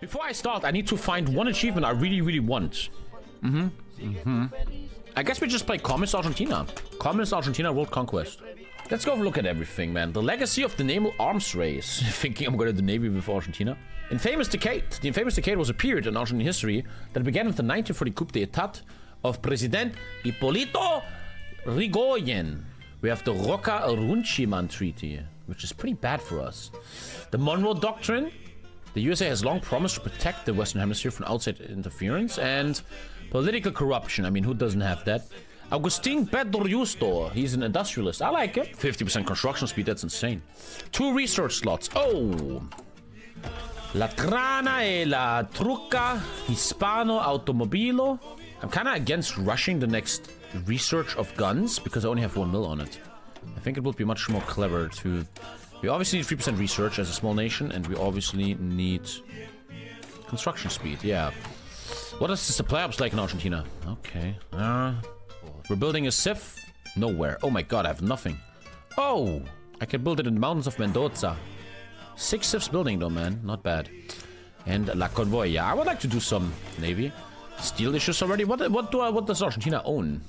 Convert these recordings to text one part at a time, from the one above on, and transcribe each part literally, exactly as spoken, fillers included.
Before I start, I need to find one achievement I really, really want. Mm-hmm. Mm-hmm. I guess we just play Communist Argentina. Communist Argentina World Conquest. Let's go look at everything, man. The legacy of the naval arms race. Thinking I'm going to the Navy with Argentina. Infamous decade. The infamous decade was a period in Argentine history that began with the nineteen forty coup d'etat of President Ippolito Rigoyen. We have the Roca-Runchiman Treaty, which is pretty bad for us. The Monroe Doctrine. The U S A has long promised to protect the Western Hemisphere from outside interference and political corruption. I mean, who doesn't have that? Augustin Pedro Justo, he's an industrialist. I like it. fifty percent construction speed, that's insane. Two research slots. Oh! La Trana e la Truca, Hispano, Automobilo. I'm kind of against rushing the next research of guns because I only have one mil on it. I think it would be much more clever to... We obviously need three percent research as a small nation, and we obviously need construction speed, yeah. What is the supply ups like in Argentina? Okay. Uh, we're building a sieve? Nowhere. Oh my god, I have nothing. Oh! I can build it in the mountains of Mendoza. Six sieves building though, man. Not bad. And La Convoye. Yeah, I would like to do some navy. Steel issues already? What, what, do I, what does Argentina own?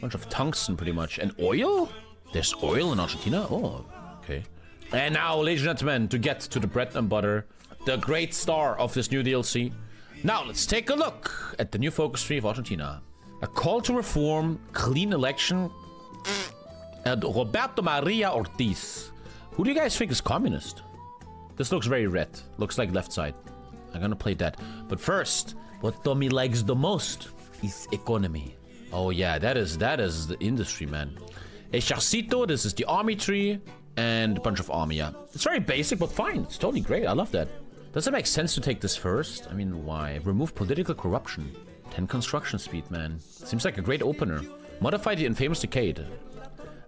Bunch of tungsten, pretty much. And oil? There's oil in Argentina? Oh. Okay. And now, ladies and gentlemen, to get to the bread and butter, the great star of this new D L C. Now, let's take a look at the new focus tree of Argentina. A call to reform, clean election, and Roberto Maria Ortiz. Who do you guys think is communist? This looks very red. Looks like left side. I'm gonna play that. But first, what Tommy likes the most is economy. Oh yeah, that is, that is the industry, man. Ejército, this is the army tree. And a bunch of army, yeah. It's very basic, but fine. It's totally great. I love that. Does it make sense to take this first? I mean, why? Remove political corruption. ten construction speed, man. Seems like a great opener. Modify the infamous decade.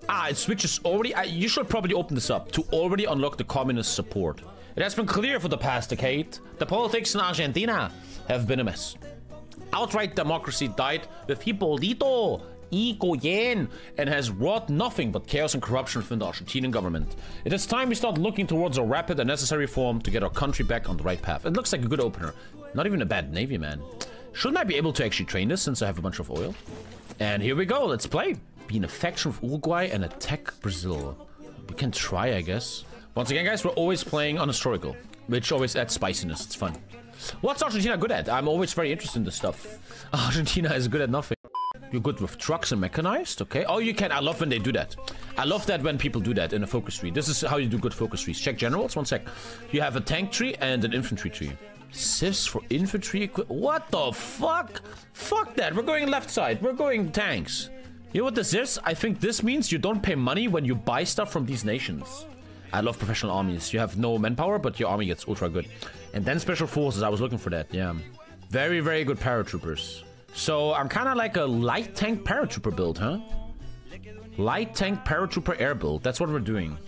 Ah, it switches already. Uh, you should probably open this up to already unlock the communist support. It has been clear for the past decade, the politics in Argentina have been a mess. Outright democracy died with Hipólito Rigoyen and has wrought nothing but chaos and corruption within the Argentinian government. It is time we start looking towards a rapid and necessary reform to get our country back on the right path. It looks like a good opener. Not even a bad navy, man. Shouldn't I be able to actually train this since I have a bunch of oil? And here we go, let's play. Be in a faction of Uruguay and attack Brazil. We can try, I guess. Once again, guys, we're always playing on historical, which always adds spiciness. It's fun. What's Argentina good at? I'm always very interested in this stuff. Argentina is good at nothing. You're good with trucks and mechanized, okay? Oh, you can. I love when they do that. I love that when people do that in a focus tree. This is how you do good focus trees. Check generals, one sec. You have a tank tree and an infantry tree. Sieves for infantry equipment. What the fuck? Fuck that. We're going left side. We're going tanks. You know what this is? I think this means you don't pay money when you buy stuff from these nations. I love professional armies. You have no manpower, but your army gets ultra good. And then special forces. I was looking for that, yeah. Very, very good paratroopers. So I'm kind of like a light tank paratrooper build, huh? Light tank paratrooper air build. That's what we're doing.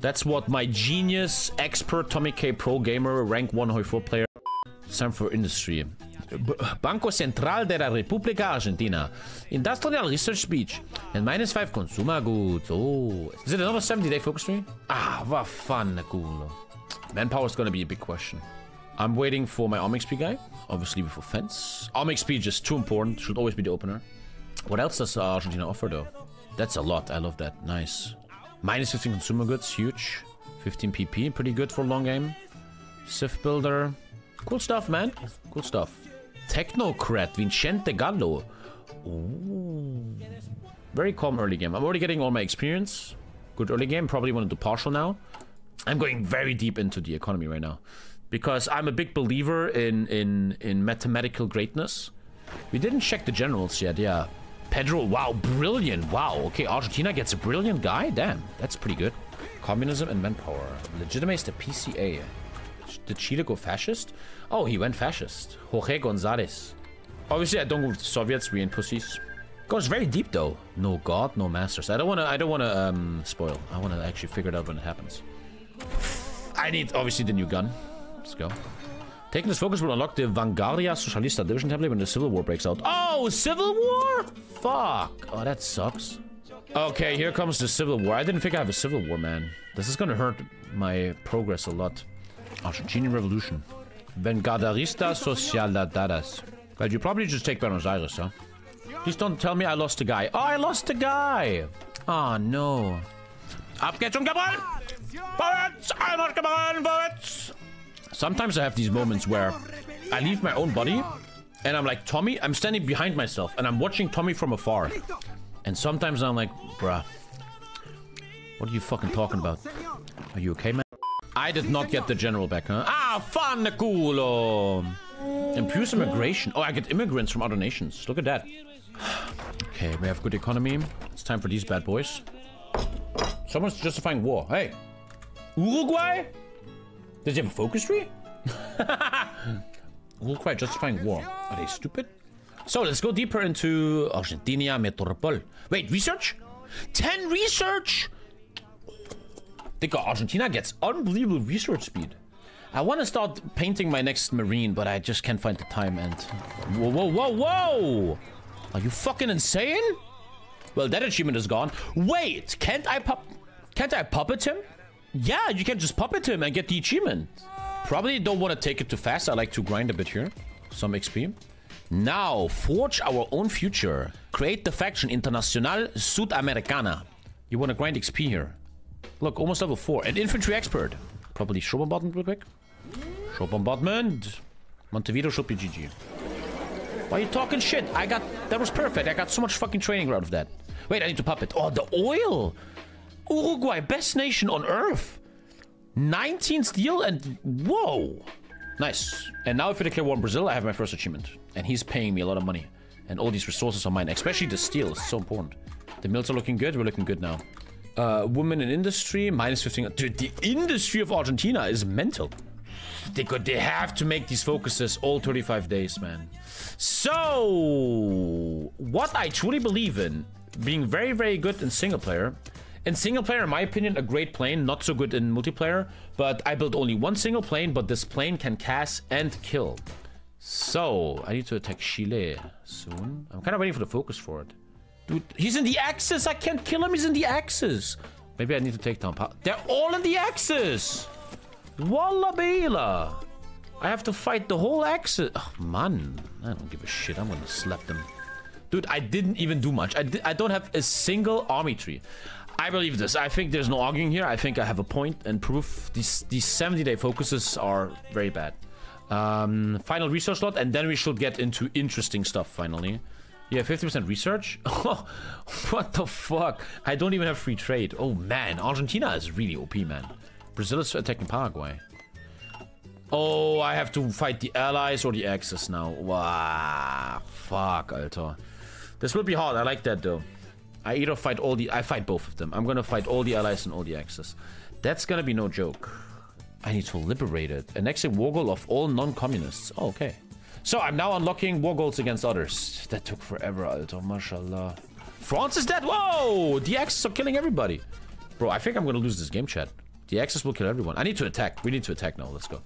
That's what my genius expert Tommy K pro gamer rank one hoi four player. It's time for industry. B Banco Central de la Republica Argentina. Industrial research speech. And minus five consumer goods. Oh, is it another seventy day focus tree? Ah, va fan culo. Manpower is gonna be a big question. I'm waiting for my arm X P guy, obviously with offense. arm X P is just too important, should always be the opener. What else does Argentina offer though? That's a lot, I love that, nice. Minus fifteen consumer goods, huge. fifteen P P, pretty good for a long game. Civ builder, cool stuff man, cool stuff. Technocrat, Vincente Gallo. Ooh. Very calm early game, I'm already getting all my experience. Good early game, probably want to do partial now. I'm going very deep into the economy right now. Because I'm a big believer in, in, in mathematical greatness. We didn't check the generals yet, yeah. Pedro, wow, brilliant, wow. Okay, Argentina gets a brilliant guy? Damn, that's pretty good. Communism and manpower. Legitimates the P C A. Did Chile go fascist? Oh, he went fascist. Jorge Gonzalez. Obviously, I don't go with the Soviets, we ain't pussies. Goes very deep, though. No god, no masters. I don't wanna, I don't wanna um, spoil. I wanna actually figure it out when it happens. I need, obviously, the new gun. Let's go. Taking this focus will unlock the Vanguardia Socialista Division template when the Civil War breaks out. Oh, Civil War? Fuck. Oh, that sucks. Okay, here comes the Civil War. I didn't think I have a Civil War, man. This is gonna hurt my progress a lot. Argentinian Revolution. Vanguardista Sociala Dadas. God, you probably just take Buenos Aires, huh? Please don't tell me I lost a guy. Oh, I lost a guy! Ah, oh, no. Up geht's, Gabriel! Vorwärts! Einmal, Gabriel! Vorwärts! Sometimes I have these moments where I leave my own body and I'm like, Tommy, I'm standing behind myself and I'm watching Tommy from afar. And sometimes I'm like, bruh, what are you fucking talking about? Are you okay, man? I did not get the general back, huh? Ah, fan culo! Impulse immigration. Oh, I get immigrants from other nations. Look at that. Okay, we have good economy. It's time for these bad boys. Someone's justifying war. Hey, Uruguay? Does he have a focus tree? Uruguay justifying war. Are they stupid? So let's go deeper into Argentina Metropol. Wait, research? ten research? Digga, Argentina gets unbelievable research speed. I want to start painting my next marine, but I just can't find the time and... Whoa, whoa, whoa, whoa! Are you fucking insane? Well, that achievement is gone. Wait, can't I pop... Can't I puppet him? Yeah, you can just puppet him and get the achievement. Probably don't want to take it too fast. I like to grind a bit here. Some X P. Now, forge our own future. Create the faction Internacional Sudamericana. You want to grind X P here. Look, almost level four. An infantry expert. Probably show bombardment real quick. Show bombardment. Montevideo should be G G. Why are you talking shit? I got... That was perfect. I got so much fucking training out of that. Wait, I need to puppet. Oh, the oil! Uruguay, best nation on earth. nineteen steel and... Whoa! Nice. And now if we declare war in Brazil, I have my first achievement. And he's paying me a lot of money. And all these resources are mine. Especially the steel. It's so important. The mills are looking good. We're looking good now. Uh, women in industry. Minus fifteen. Dude, the industry of Argentina is mental. They could, they have to make these focuses all thirty-five days, man. So... What I truly believe in. Being very, very good in single player... In single player, in my opinion, a great plane, not so good in multiplayer, but I built only one single plane, but this plane can cast and kill. So, I need to attack Chile soon. I'm kind of waiting for the focus for it. Dude, he's in the axis! I can't kill him, he's in the axis! Maybe I need to take down power. They're all in the axis! Walla Bela! I have to fight the whole axis. Oh, man. I don't give a shit, I'm gonna slap them. Dude, I didn't even do much. I, di I don't have a single army tree. I believe this. I think there's no arguing here. I think I have a point and proof. These these seventy-day focuses are very bad. Um, final research slot, and then we should get into interesting stuff, finally. Yeah, fifty percent research? What the fuck? I don't even have free trade. Oh, man. Argentina is really O P, man. Brazil is attacking Paraguay. Oh, I have to fight the allies or the Axis now. Wow. Fuck, Alter. This will be hard. I like that, though. I either fight all the... I fight both of them. I'm gonna fight all the allies and all the axes. That's gonna be no joke. I need to liberate it. An exit war goal of all non-communists. Oh, okay. So, I'm now unlocking war goals against others. That took forever, Alter. Mashallah. France is dead! Whoa! The axes are killing everybody. Bro, I think I'm gonna lose this game, chat. The axes will kill everyone. I need to attack. We need to attack now. Let's go.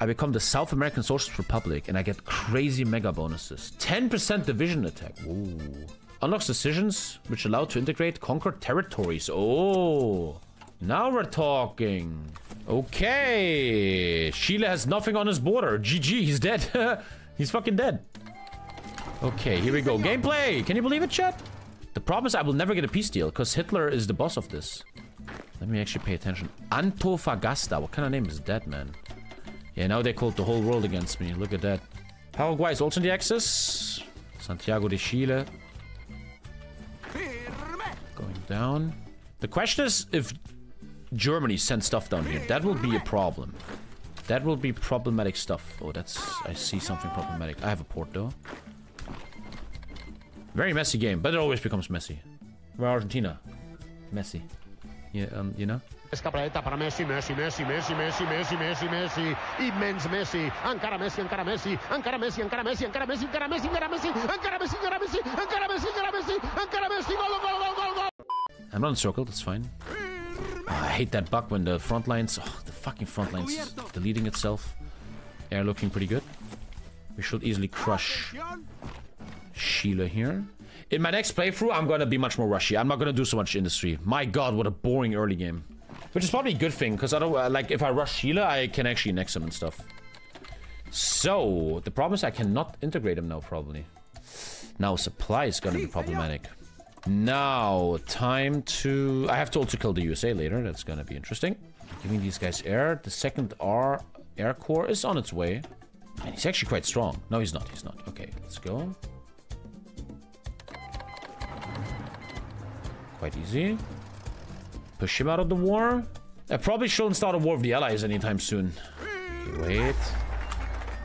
I become the South American Socialist Republic, and I get crazy mega bonuses. ten percent division attack. Ooh. Unlocks decisions, which allow to integrate conquered territories. Oh, now we're talking. Okay. Chile has nothing on his border. G G, he's dead. He's fucking dead. Okay, here we go. Gameplay. Can you believe it, chat? The problem is I will never get a peace deal, because Hitler is the boss of this. Let me actually pay attention. Antofagasta. What kind of name is that, man? Yeah, now they called the whole world against me. Look at that. Paraguay is also in the axis. Santiago de Chile. Down. The question is if Germany sends stuff down here. That will be a problem. That will be problematic stuff. Oh, that's... I see something problematic. I have a port, though. Very messy game, but it always becomes messy. We're Argentina. Messy. Yeah, um, you know? Escapareta para Messi, Messi, Messi, Messi, Messi, Messi, Messi, Messi, immense Messi, Ankara Messi, Ankara Messi, Ankara Messi, Ankara Messi, Ankara Messi, Ankara Messi, Ankara Messi, Ankara Messi, Ankara Messi, Ankara Messi, Ankara Messi, Ankara Messi, goal, goal, goal, goal, goal. I'm not encircled, that's fine. Oh, I hate that bug when the front lines... Oh, the fucking front lines is deleting itself. They're looking pretty good. We should easily crush Sheila here. In my next playthrough, I'm gonna be much more rushy. I'm not gonna do so much industry. My god, what a boring early game. Which is probably a good thing, because I don't... Uh, like, if I rush Sheila, I can actually next him and stuff. So, the problem is I cannot integrate them now, probably. Now supply is gonna be problematic. Now, time to... I have to also kill the U S A later, that's gonna be interesting. Giving these guys air. The second R Air Corps is on its way. And he's actually quite strong. No, he's not, he's not. Okay, let's go. Quite easy. Push him out of the war. I probably shouldn't start a war with the Allies anytime soon. Okay, wait.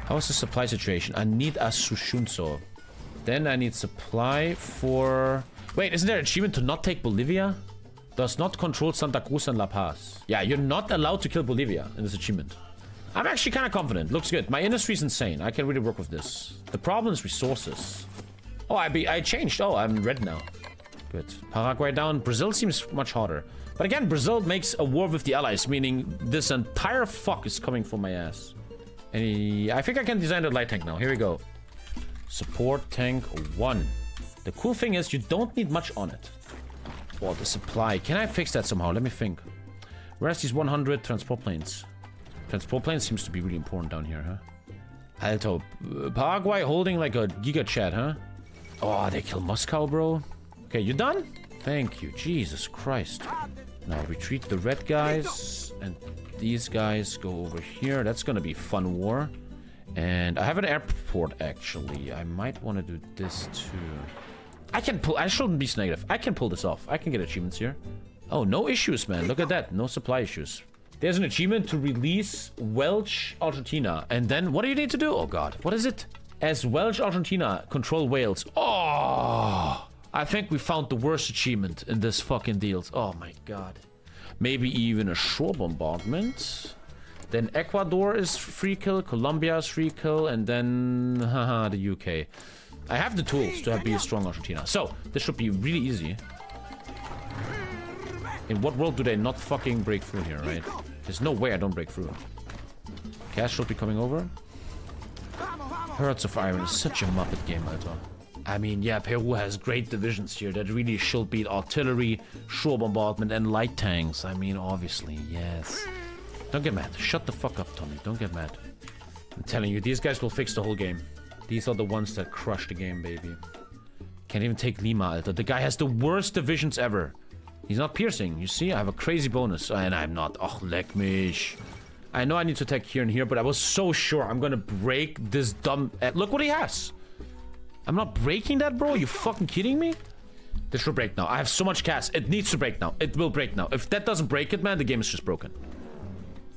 How is the supply situation? I need a Sushunso. Then I need supply for... Wait, isn't there an achievement to not take Bolivia? Does not control Santa Cruz and La Paz. Yeah, you're not allowed to kill Bolivia in this achievement. I'm actually kind of confident. Looks good. My industry's insane. I can really work with this. The problem is resources. Oh, I be I changed. Oh, I'm red now. Good. Paraguay down. Brazil seems much harder. But again, Brazil makes a war with the Allies, meaning this entire fuck is coming for my ass. And he, I think I can design the light tank now. Here we go. Support tank one. The cool thing is you don't need much on it. Well, the supply. Can I fix that somehow? Let me think. Where's these one hundred transport planes? Transport planes seems to be really important down here, huh? Alto. Paraguay holding like a giga chat, huh? Oh, they kill Moscow, bro. Okay, you done? Thank you. Jesus Christ. Now retreat the red guys. And these guys go over here. That's gonna be fun war. And I have an airport, actually. I might want to do this, too. I can pull... I shouldn't be negative. I can pull this off. I can get achievements here. Oh, no issues, man. Look at that. No supply issues. There's an achievement to release Welsh Argentina. And then what do you need to do? Oh, God. What is it? As Welsh Argentina, control Wales. Oh! I think we found the worst achievement in this fucking deals. Oh, my God. Maybe even a shore bombardment. Then Ecuador is free kill, Colombia is free kill, and then haha, the U K. I have the tools to be a strong Argentina, so this should be really easy. In what world do they not fucking break through here, right? There's no way I don't break through. Cash should be coming over. Hearts of Iron is such a Muppet game, Alter. I mean, yeah, Peru has great divisions here that really should beat artillery, shore bombardment, and light tanks. I mean, obviously, yes. Don't get mad. Shut the fuck up, Tommy. Don't get mad. I'm telling you, these guys will fix the whole game. These are the ones that crush the game, baby. Can't even take Lima, Alter. The guy has the worst divisions ever. He's not piercing. You see, I have a crazy bonus. And I'm not. Oh, leck mich. I know I need to attack here and here, but I was so sure I'm gonna break this dumb... Look what he has. I'm not breaking that, bro. Are you fucking kidding me? This should break now. I have so much cash. It needs to break now. It will break now. If that doesn't break it, man, the game is just broken.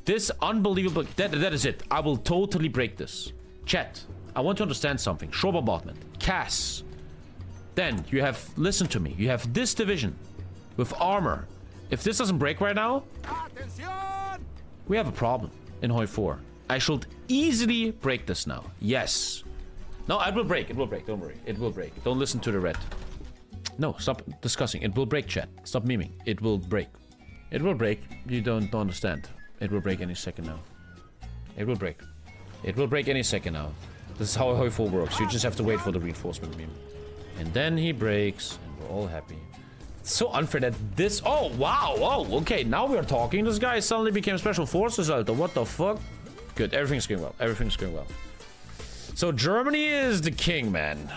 This unbelievable... That, that is it. I will totally break this. Chat, I want to understand something. Shore bombardment. Cass. Then you have... Listen to me. You have this division with armor. If this doesn't break right now... Attention! We have a problem in Hoi four. I should easily break this now. Yes. No, it will break. It will break. Don't worry. It will break. Don't listen to the red. No, stop discussing. It will break, chat. Stop memeing. It will break. It will break. You don't understand. It will break any second now. It will break. It will break any second now. This is how Hoi four works. You just have to wait for the reinforcement meme. And then he breaks, and we're all happy. It's so unfair that this... Oh, wow. Oh, okay. Now we are talking. This guy suddenly became Special Forces, Alter. What the fuck? Good. Everything's going well. Everything's going well. So Germany is the king, man.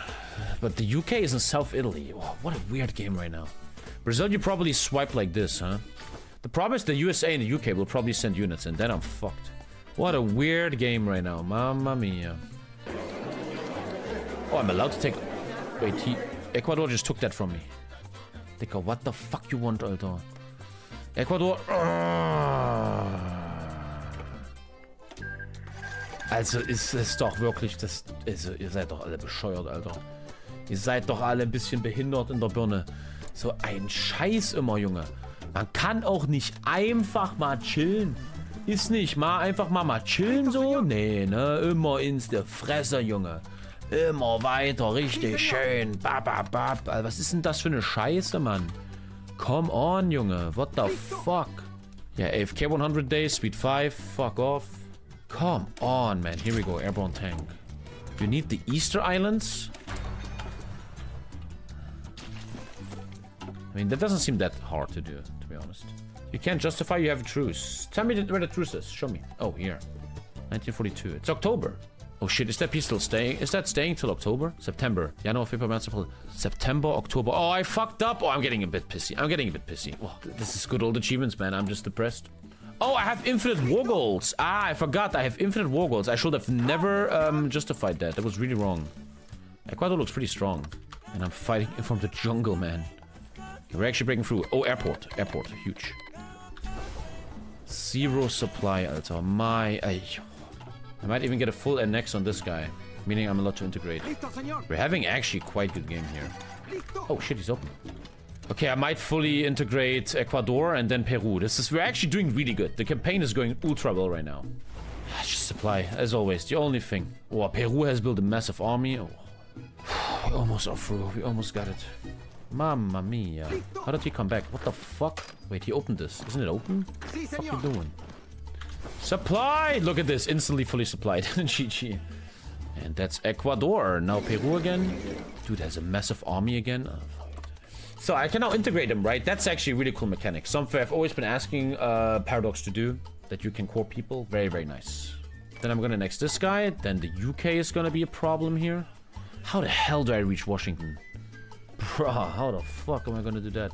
But the U K is in South Italy. Oh, what a weird game right now. Brazil, you probably swipe like this, huh? The problem is the U S A and the U K will probably send units, and then I'm fucked. What a weird game right now. Mamma mia. Oh, I'm allowed to take... Wait, he... Ecuador just took that from me. Dicker, what the fuck you want, Alter? Ecuador... Also, ist es doch wirklich... das. Also, ihr seid doch alle bescheuert, Alter. Ihr seid doch alle ein bisschen behindert in der Birne. So ein Scheiß immer, Junge. Man kann auch nicht einfach mal chillen. Ist nicht mal einfach mal mal chillen so? Nee, ne? Immer ins der Fresse, Junge. Immer weiter, richtig schön. Bap, bap, bap. Was ist denn das für eine Scheiße, Mann? Come on, Junge. What the fuck? Ja, yeah, A F K one hundred Days, Speed five. Fuck off. Come on, man. Here we go. Airborne tank. You need the Easter Islands? I mean, that doesn't seem that hard to do, to be honest. You can't justify you have a truce. Tell me where the truce is. Show me. Oh, here. nineteen forty-two. It's October. Oh shit, is that piece still staying? Is that staying till October? September. Yeah, no, February, March, April. September, October. Oh, I fucked up. Oh, I'm getting a bit pissy. I'm getting a bit pissy. Oh, this is good old achievements, man. I'm just depressed. Oh, I have infinite war goals. Ah, I forgot. I have infinite war goals. I should have never um, justified that. That was really wrong. Ecuador looks pretty strong. And I'm fighting from the jungle, man. Okay, we're actually breaking through. Oh, airport. Airport. Huge. Zero supply, Alter. My... I, I might even get a full annex on this guy. Meaning I'm allowed to integrate. We're having actually quite good game here. Oh, shit. He's open. Okay, I might fully integrate Ecuador and then Peru. This is, we're actually doing really good. The campaign is going ultra well right now. It's just supply, as always, the only thing. Oh, Peru has built a massive army. Oh. We almost are through. We almost got it. Mamma mia. How did he come back? What the fuck? Wait, he opened this. Isn't it open? What the fuck are you doing? Supply! Look at this. Instantly fully supplied. G G. And that's Ecuador. Now Peru again. Dude, has a massive army again. So I can now integrate them, right? That's actually a really cool mechanic. Something I've always been asking uh, Paradox to do. That you can core people. Very, very nice. Then I'm gonna next this guy. Then the U K is gonna be a problem here. How the hell do I reach Washington? Bruh, how the fuck am I gonna do that?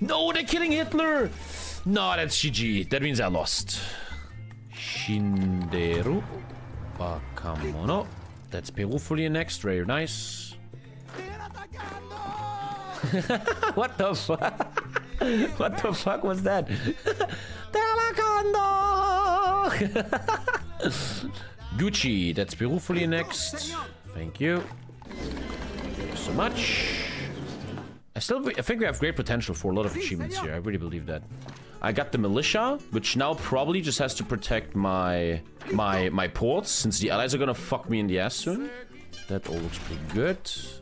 No, they're killing Hitler! No, that's G G. That means I lost. Shinderu. Bakamono. That's Peru fully next. Very nice. What the fuck? What the fuck was that? Gucci, that's Peru fully next. Thank you. Thank you so much. I still I think we have great potential for a lot of achievements here. I really believe that. I got the militia, which now probably just has to protect my my my ports, since the allies are gonna fuck me in the ass soon. That all looks pretty good.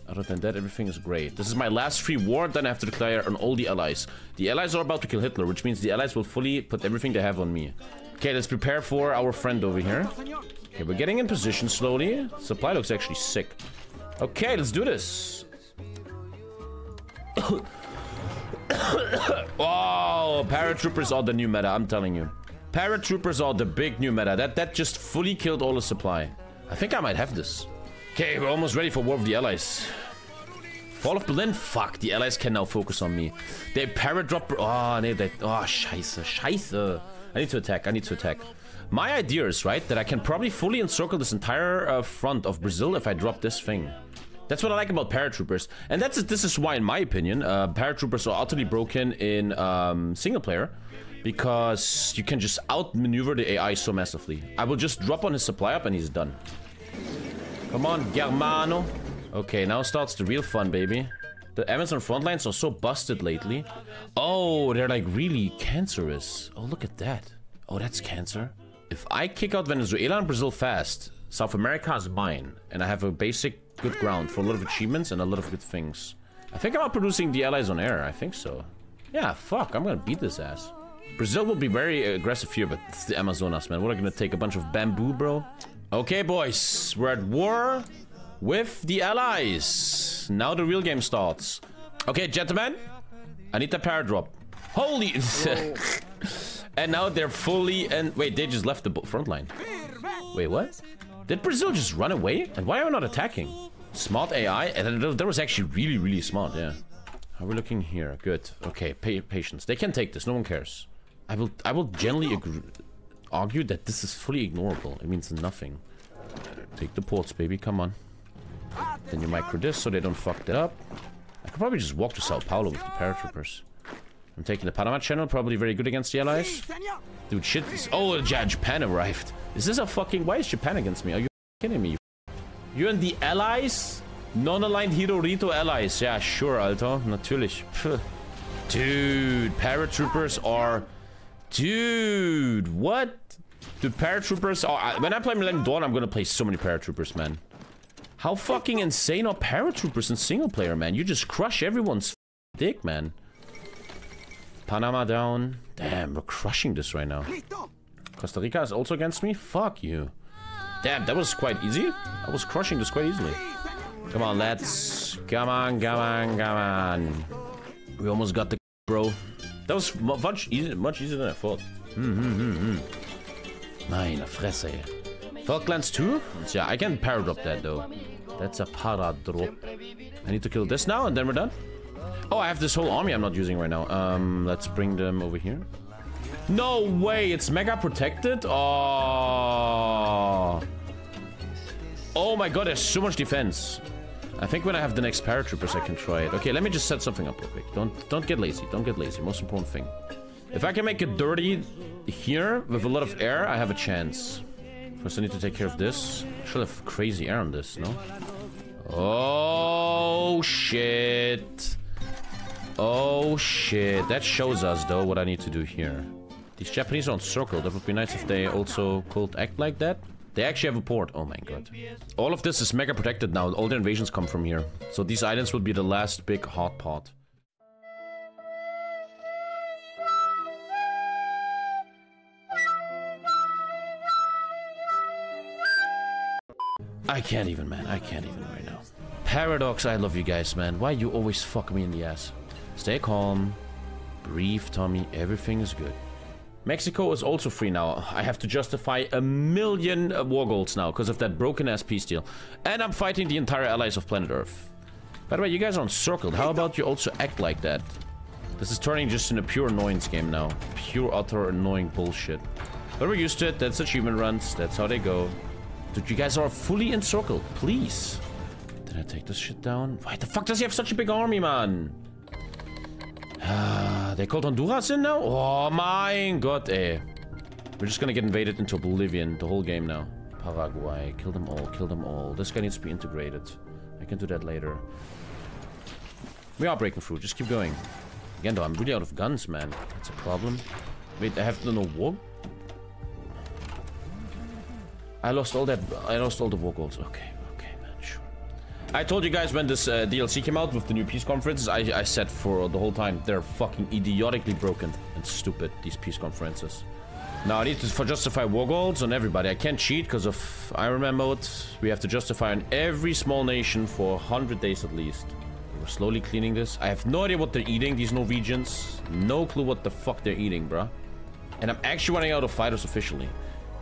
Other than that, everything is great. This is my last free war, then I have to declare on all the allies. The allies are about to kill Hitler, which means the allies will fully put everything they have on me. Okay, let's prepare for our friend over here. Okay, we're getting in position slowly. Supply looks actually sick. Okay, let's do this. Oh, paratroopers are the new meta, I'm telling you. Paratroopers are the big new meta. That, that just fully killed all the supply. I think I might have this. Okay, we're almost ready for War of the Allies. Fall of Berlin? Fuck, the Allies can now focus on me. They paradrop... Oh, they... they oh, scheiße, scheiße. I need to attack, I need to attack. My idea is, right, that I can probably fully encircle this entire uh, front of Brazil if I drop this thing. That's what I like about paratroopers. And that's this is why, in my opinion, uh, paratroopers are utterly broken in um, single player. Because you can just outmaneuver the A I so massively. I will just drop on his supply up and he's done. Come on, Germano. Okay, now starts the real fun, baby. The Amazon frontlines are so busted lately. Oh, they're like really cancerous. Oh, look at that. Oh, that's cancer. If I kick out Venezuela and Brazil fast, South America is mine. And I have a basic good ground for a lot of achievements and a lot of good things. I think I'm outproducing the allies on air. I think so. Yeah, fuck. I'm gonna beat this ass. Brazil will be very aggressive here, but it's the Amazonas, man. We're gonna take a bunch of bamboo, bro. Okay, boys, we're at war with the allies. Now the real game starts. Okay, gentlemen, I need the power drop. Holy... And now they're fully... and wait, they just left the front line. Wait, what? Did Brazil just run away? And why are we not attacking? Smart A I? And that was actually really, really smart, yeah. How are we looking here? Good. Okay, pay patience. They can take this. No one cares. I will, I will generally agree... argue that this is fully ignorable. It means nothing. Take the ports, baby. Come on. Then you micro this so they don't fuck that up. I could probably just walk to Sao Paulo with the paratroopers. I'm taking the Panama Channel. Probably very good against the allies. Dude, shit. Is oh, yeah, Japan arrived. Is this a fucking... Why is Japan against me? Are you kidding me? You and the allies? Non-aligned Hirorito allies. Yeah, sure, Alter. Natürlich. Dude, paratroopers are... Dude, what? The paratroopers are... When I play Millennium Dawn, I'm gonna play so many paratroopers, man. How fucking insane are paratroopers in single player, man? You just crush everyone's dick, man. Panama down. Damn, we're crushing this right now. Costa Rica is also against me? Fuck you. Damn, that was quite easy. I was crushing this quite easily. Come on, lads. Come on, come on, come on. We almost got the bro. That was much easier, much easier than I thought. Mm-hmm, mm-hmm. Meine Fresse. Falklands two? Yeah, I can power drop that though. That's a para drop. I need to kill this now and then we're done. Oh, I have this whole army I'm not using right now. Um, let's bring them over here. No way, it's mega protected? Oh. Oh my god, there's so much defense. I think when I have the next paratroopers, I can try it. Okay, let me just set something up real quick. Don't, don't get lazy. Don't get lazy. Most important thing. If I can make it dirty here with a lot of air, I have a chance. First, I need to take care of this. I should have crazy air on this, no? Oh, shit. Oh, shit. That shows us, though, what I need to do here. These Japanese are on circle. That would be nice if they also could act like that. They actually have a port. Oh my god. All of this is mega protected now. All the invasions come from here. So these islands will be the last big hot pot. I can't even, man. I can't even right now. Paradox, I love you guys, man. Why you always fuck me in the ass? Stay calm. Breathe, Tommy. Everything is good. Mexico is also free now. I have to justify a million uh, war goals now because of that broken-ass peace deal. And I'm fighting the entire allies of planet Earth. By the way, you guys are encircled. How about you also act like that? This is turning just into pure annoyance game now. Pure, utter, annoying bullshit. But we're used to it. That's achievement runs. That's how they go. Dude, you guys are fully encircled. Please. Did I take this shit down? Why the fuck does he have such a big army, man? They called Honduras in now? Oh my god, eh. We're just gonna get invaded into oblivion the whole game now. Paraguay, kill them all, kill them all. This guy needs to be integrated. I can do that later. We are breaking through, just keep going. Again though, I'm really out of guns, man. That's a problem. Wait, I have no war? I lost all that, I lost all the war goals, okay. I told you guys when this uh, D L C came out with the new peace conferences, I, I said for the whole time, they're fucking idiotically broken and stupid, these peace conferences. Now I need to for justify war goals on everybody. I can't cheat because of Iron Man mode. We have to justify on every small nation for one hundred days at least. We're slowly cleaning this. I have no idea what they're eating, these Norwegians. No clue what the fuck they're eating, bruh. And I'm actually running out of fighters officially.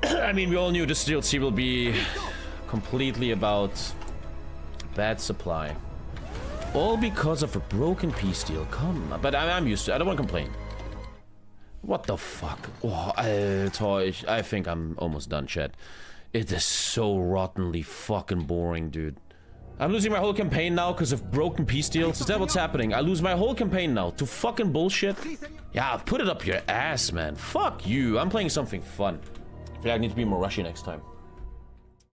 I mean, we all knew this D L C will be completely about bad supply. All because of a broken peace deal. Come on. But I, I'm used to it. I don't want to complain. What the fuck? Oh, Alter, I think I'm almost done, chat. It is so rottenly fucking boring, dude. I'm losing my whole campaign now because of broken peace deals. Is that what's happening? I lose my whole campaign now to fucking bullshit. Yeah, put it up your ass, man. Fuck you. I'm playing something fun. I feel like I need to be more rushy next time.